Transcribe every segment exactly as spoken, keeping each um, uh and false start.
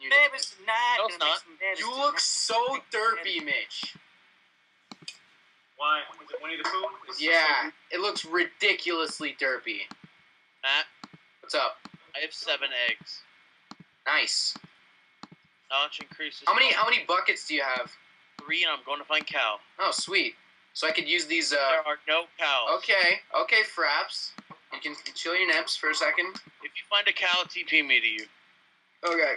You it was not. No, it's not. You look not. so derpy, Mitch. Why? Was it Winnie the Pooh? Yeah, it looks ridiculously derpy. Matt? What's up? I have seven eggs. Nice. Knowledge increases. How many? How many buckets do you have? Three, and I'm going to find cow. Oh, sweet. So I could use these. Uh... There are no cows. Okay, okay, Fraps. You can chill your nips for a second. If you find a cow, T P me to you. Okay.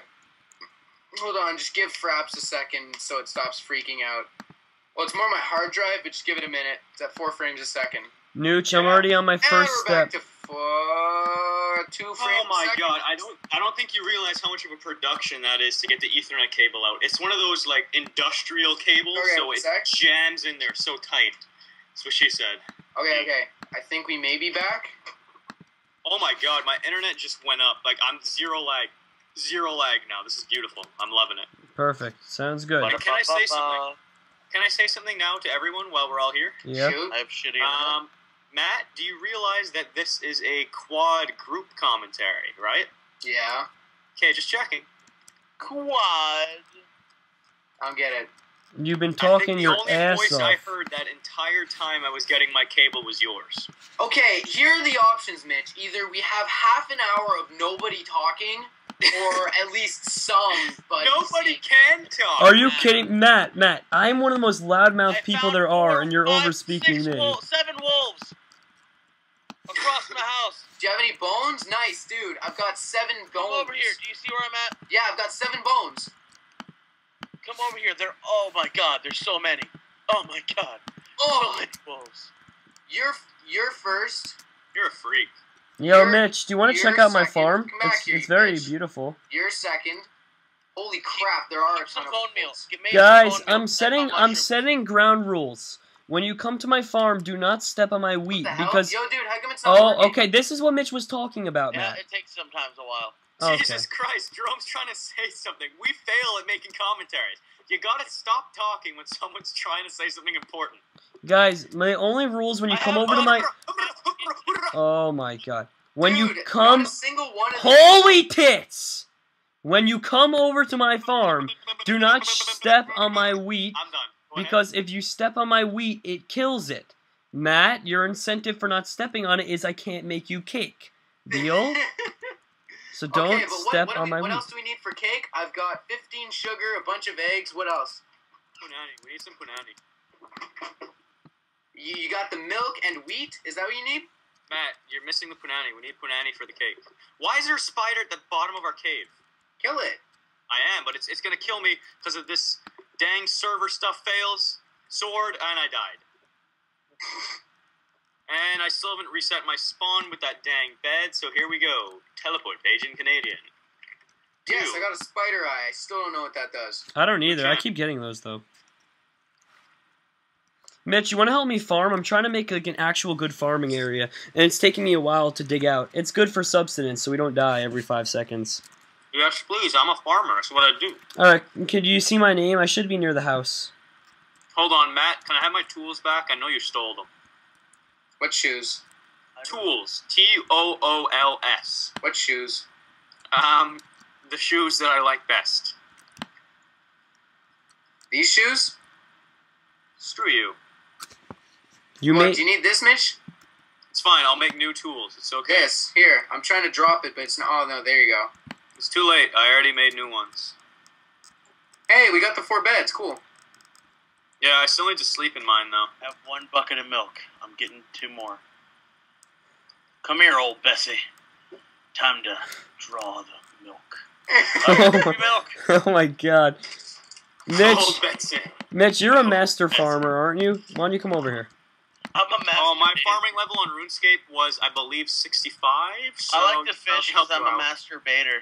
Hold on, just give Fraps a second so it stops freaking out. Well, it's more my hard drive, but just give it a minute. It's at four frames a second. Nooch, I'm already on my first step. Back to four, two frames oh my a god, I don't, I don't think you realize how much of a production that is to get the Ethernet cable out. It's one of those like industrial cables, okay, so it sec. jams in there so tight. That's what she said. Okay, okay. I think we may be back. Oh my god, my internet just went up. Like I'm zero lag. Zero lag now. This is beautiful. I'm loving it. Perfect. Sounds good. But can I say something? Can I say something now to everyone while we're all here? Yeah. Shoot. I have shitty internet. Um, Matt, do you realize that this is a quad group commentary, right? Yeah. Okay, just checking. Quad. I don't get it. You've been talking your ass off. The only voice I heard that entire time I was getting my cable was yours. Okay, here are the options, Mitch. Either we have half an hour of nobody talking, or at least some. Nobody can talk. Are you kidding? Matt, Matt, I'm one of the most loudmouth people there are, and you're over speaking me. Wolves, seven wolves across the house. Do you have any bones? Nice, dude. I've got seven bones. Come over here. Do you see where I'm at? Yeah, I've got seven bones. Come over here. They're, oh my god, there's so many. Oh my god. Oh, so many wolves. You're, you're first. You're a freak. Yo, you're, Mitch, do you want to check out second. my farm? It's, here, it's very Mitch. beautiful. You're second. Holy crap, there are a ton of wolves. Guys, I'm meal. setting I'm mushroom. setting ground rules. When you come to my farm, do not step on my wheat because Yo, dude, how come it's not Oh, working? okay, this is what Mitch was talking about, yeah, Matt. It takes sometimes a while. Okay. Jesus Christ, Jerome's trying to say something. We fail at making commentaries. You gotta stop talking when someone's trying to say something important. Guys, my only rules when you I come over to my... Oh my god. When Dude, you come... One Holy tits! When you come over to my farm, do not step on my wheat. I'm done. Because if you step on my wheat, it kills it. Matt, your incentive for not stepping on it is I can't make you cake. Deal? So don't okay, but what, step what on we, my What wheat. else do we need for cake? I've got fifteen sugar, a bunch of eggs. What else? Punani. We need some punani. You, you got the milk and wheat? Is that what you need? Matt, you're missing the punani. We need punani for the cake. Why is there a spider at the bottom of our cave? Kill it. I am, but it's it's gonna kill me because of this dang server stuff fails. Sword, and I died. And I still haven't reset my spawn with that dang bed, so here we go. Teleport, Asian Canadian. Dude. Yes, I got a spider eye. I still don't know what that does. I don't either. I keep getting those, though. Mitch, you want to help me farm? I'm trying to make like an actual good farming area, and it's taking me a while to dig out. It's good for subsistence, so we don't die every five seconds. Yes, please. I'm a farmer. That's what I do. All right. Could you see my name? I should be near the house. Hold on, Matt. Can I have my tools back? I know you stole them. What shoes? Tools. T O O L S. What shoes? Um, the shoes that I like best. These shoes? Screw you. You well, may... Do you need this, Mitch? It's fine. I'll make new tools. It's okay. This. Here. I'm trying to drop it, but it's not... Oh, no. There you go. It's too late. I already made new ones. Hey, we got the four beds. Cool. Yeah, I still need to sleep in mine, though. I have one bucket of milk. I'm getting two more. Come here, old Bessie. Time to draw the milk. Oh, milk. Oh my god. Mitch, oh, Mitch, you're a master oh, farmer, aren't you? Why don't you come over here? I'm a master. Oh, my babe. farming level on RuneScape was, I believe, sixty-five. So I like to fish because I'm out. a master baiter.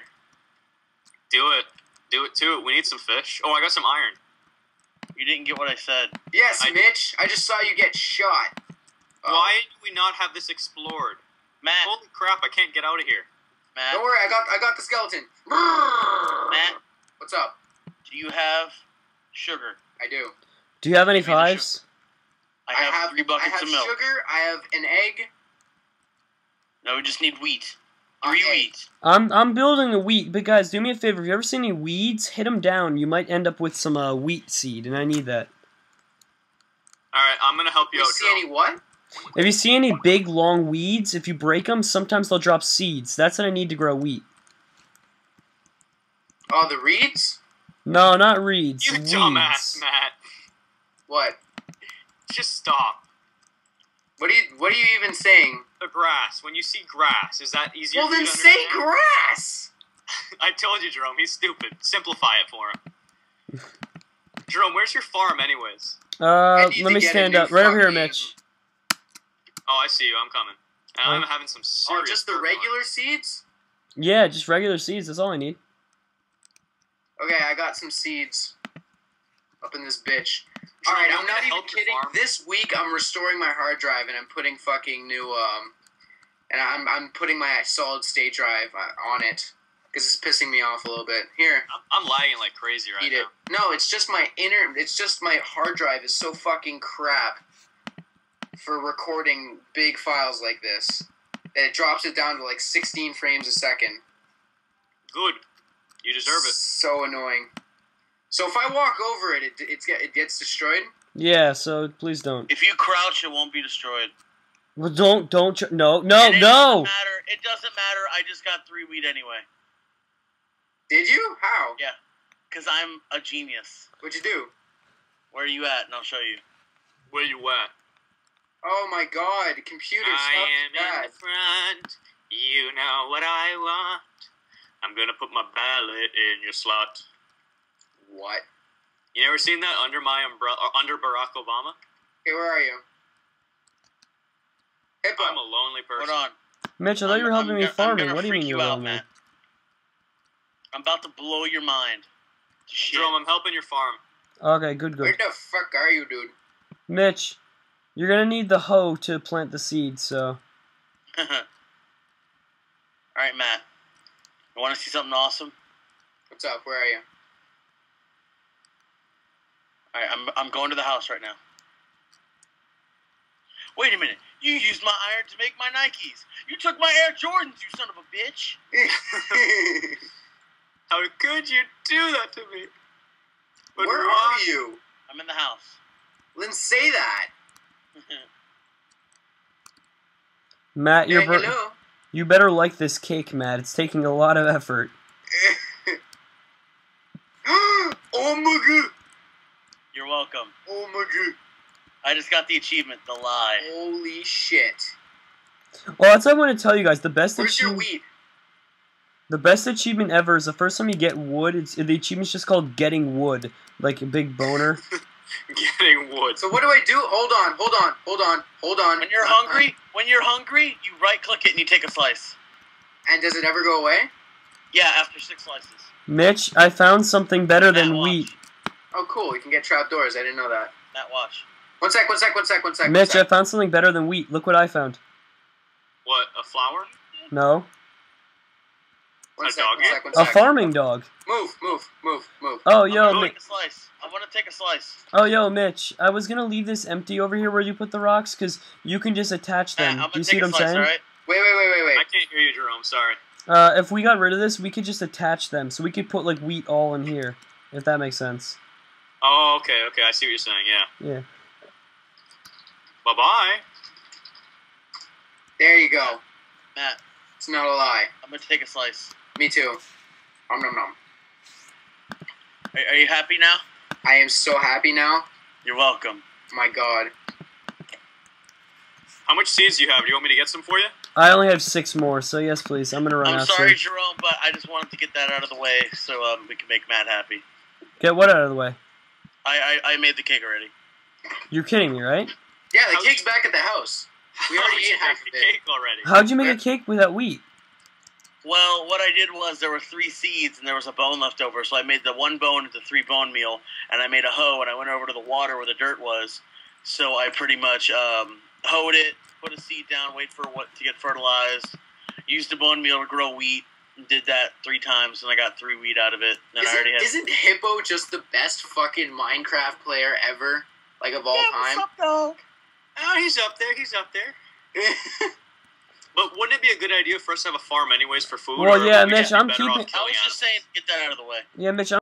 Do it. Do it, too. We need some fish. Oh, I got some iron. You didn't get what I said. Yes, I, Mitch. I just saw you get shot. Oh. Why do we not have this explored? Matt. Holy crap, I can't get out of here. Matt. Don't worry, I got I got the skeleton. Matt. What's up? Do you have sugar? I do. Do you have any fives? I have, I have three buckets I have of milk. I have sugar, I have an egg. No, we just need wheat. Three weeds. I'm I'm building a wheat, but guys, do me a favor. If you ever see any weeds, hit them down. You might end up with some uh, wheat seed, and I need that. All right, I'm gonna help you out. If you see any what? If you see any big long weeds, if you break them, sometimes they'll drop seeds. That's what I need to grow wheat. Oh, the reeds? No, not reeds. You weeds. Dumbass, Matt. What? Just stop. What are you? What are you even saying? The grass. When you see grass, is that easier? Well, then to say grass. I told you, Jerome. He's stupid. Simplify it for him. Jerome, where's your farm, anyways? Uh, let me stand up right over here, Mitch. Oh, I see you. I'm coming. And oh. I'm having some serious. Oh, just the regular on. seeds? Yeah, just regular seeds. That's all I need. Okay, I got some seeds up in this bitch. All right, I'm not even kidding. This week, I'm restoring my hard drive, and I'm putting fucking new, um, and I'm I'm putting my solid state drive on it because it's pissing me off a little bit. Here, I'm, I'm lagging like crazy right Eat now. It. No, it's just my inner. It's just my hard drive is so fucking crap for recording big files like this. And it drops it down to like sixteen frames a second. Good, you deserve it. So annoying. So if I walk over it, it it's, it gets destroyed. Yeah, so please don't. If you crouch, it won't be destroyed. Well, don't don't no no and it no. Doesn't matter. It doesn't matter. I just got three wheat anyway. Did you? How? Yeah, because I'm a genius. What'd you do? Where are you at? And I'll show you. Where you at? Oh my God! Computer. I am that. in the front. You know what I want. I'm gonna put my ballot in your slot. What? You never seen that under my umbrella, or under Barack Obama? Okay, where are you? Hippo. I'm a lonely person. Hold on. Mitch, I thought you were helping I'm, me I'm farming. Gonna, what do you mean you were helping me? I'm about to blow your mind. Shit. Jerome, I'm helping your farm. Okay, good, good. Where the fuck are you, dude? Mitch, you're gonna need the hoe to plant the seed, so. Alright, Matt. You wanna see something awesome? What's up? Where are you? All right, I'm, I'm going to the house right now. Wait a minute. You used my iron to make my Nikes. You took my Air Jordans, you son of a bitch. How could you do that to me? But where are you? I'm in the house. Then say that. Matt, you're hey, you better like this cake, Matt. It's taking a lot of effort. Oh, my God. You're welcome. Oh my God. I just got the achievement, the lie. Holy shit. Well, that's what I want to tell you guys. The best Where's your wheat? The best achievement ever is the first time you get wood. It's, the achievement's just called Getting Wood. Like a big boner. Getting wood. So what do I do? Hold on, hold on, hold on, hold on. When you're hungry, when you're hungry, you right-click it and you take a slice. And does it ever go away? Yeah, after six slices. Mitch, I found something better and than wheat. Oh, cool. You can get trapdoors. I didn't know that. Matt, watch. One sec, one sec, one sec, one sec. Mitch, one sec. I found something better than wheat. Look what I found. What, a flower? No. One a sec, dog? One sec, one a sec. farming dog. Move, move, move, move. Oh, I'm yo, Mitch. I want to take a slice. Oh, yo, Mitch. I was going to leave this empty over here where you put the rocks because you can just attach them. Matt, I'm Do you see what I'm slice, saying? Right? Wait, wait, wait, wait, wait. I can't hear you, Jerome. Sorry. Uh, if we got rid of this, we could just attach them. So we could put, like, wheat all in here, if that makes sense. Oh, okay, okay, I see what you're saying, yeah. Yeah. Bye-bye. There you go. Matt. It's not a lie. I'm gonna take a slice. Me too. Om nom nom. Are, are you happy now? I am so happy now. You're welcome. My God. How much seeds do you have? Do you want me to get some for you? I only have six more, so yes, please. I'm gonna run out. I'm sorry, soon. Jerome, but I just wanted to get that out of the way so um, we can make Matt happy. Get what out of the way? I, I I made the cake already. You're kidding me, right? Yeah, the How'd cake's you... back at the house. We already ate half of it. Already. How'd you make Where? a cake without wheat? Well, what I did was there were three seeds and there was a bone left over, so I made the one bone into three bone meal, and I made a hoe, and I went over to the water where the dirt was, so I pretty much um, hoed it, put a seed down, wait for what to get fertilized, used the bone meal to grow wheat. Did that three times, and I got three wheat out of it. And isn't, I already had... isn't Hippo just the best fucking Minecraft player ever? Like, of all yeah, time? What's up, dog? Oh, he's up there. He's up there. But wouldn't it be a good idea for us to have a farm anyways for food? Well, yeah, Mitch, I'm keeping... I was just saying, get that out of the way. Yeah, Mitch, I'm...